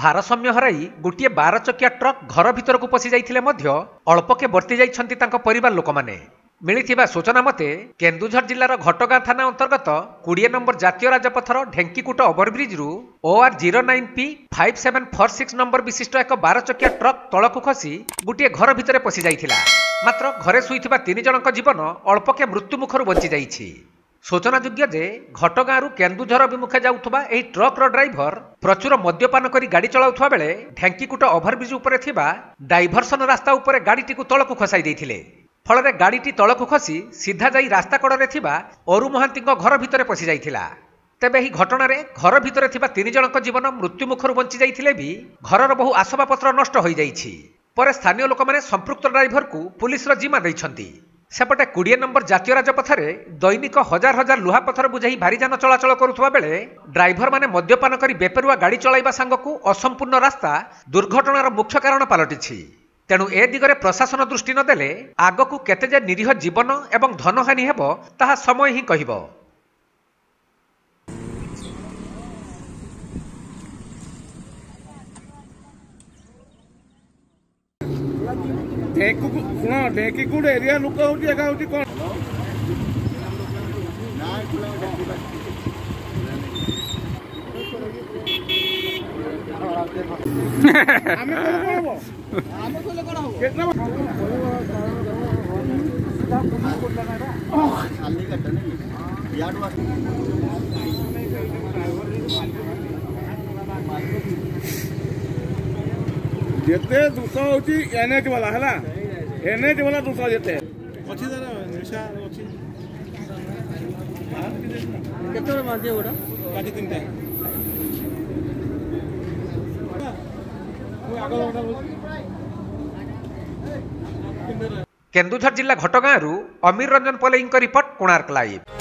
भारसाम्य हराई गोटे 12 चकिया ट्रक घर भीतर को पशि जाइथिले मध्य अल्पके बर्ती जाइछन्ति तांको परिवार लोक माने। मिलिथिबा सूचना मते केन्दुझर जिल्लार घटगां थाना अंतर्गत 20 नंबर जातीय राजपथर ढेंकीकूट ओभरब्रिज रु OR 09P 5746 नंबर विशिष्ट एक 12 चकिया ट्रक तलकु खसी गोटे घर भीतर पशि जाइथिला। मात्र घरे सुइथिबा 3 जनक जीवन अल्पके मृत्युमुखर बंची जाइछि। सूचनाजोग्य जे घटगांरु केन्दुझर अभिमुखे जाउथबा एही ट्रक्र ड्राइवर प्रचुर मद्यपान करी गाड़ी चलाउथबा बेले ढेंकीकूट ओभरब्रिज उपरे थिबा डाइभर्सन रास्ता उपरे गाड़ीटी को तलकु खसाई दैथिले। फलरे गाड़ीटी तलकु खसी सीधा जाई रास्ता कड़रे थिबा अरु महांतीको घर भीतर पसी जाइथिला। तेबे एही घटनारे घर भीतर थिबा 3 जनक जीवन मृत्युमुखर बंची जाइथिले भी घरर बहु आसबाबपत्र नष्ट होई जाइछि। परे स्थानीय लोकमाने संपृक्त ड्राइवर को पुलिसर जिम्मा दैछन्ति। सेपटे 20 नंबर जातीय राजपथर दैनिक हजार हजार लुहा पथर बुझाई भारीजान चलाचल करुवा बेले ड्राइवर माने मद्यपान करी बेपरुआ गाड़ी चलाइबा सांगकु असंपूर्ण रास्ता दुर्घटनार मुख्य कारण पलटिछि। तेणु ए दिगरे प्रशासन दृष्टि न देले आगकु केते जे निरीह जीवन एवं धनहानि हेबो ताहा समय ही कहिबो। ढेंकीकूट एरिया लोक होती कौन जेते दूसरा होती एनएच वाला है ना, एनएच वाला दूसरा जेते अच्छी तरह निशा अच्छी कितना मारती है वोड़ा बाकी 3 टाइम केन्दुझर जिला घटगांरु अमीर रंजन पलेइंक रिपोर्ट कोणार्क लाइव।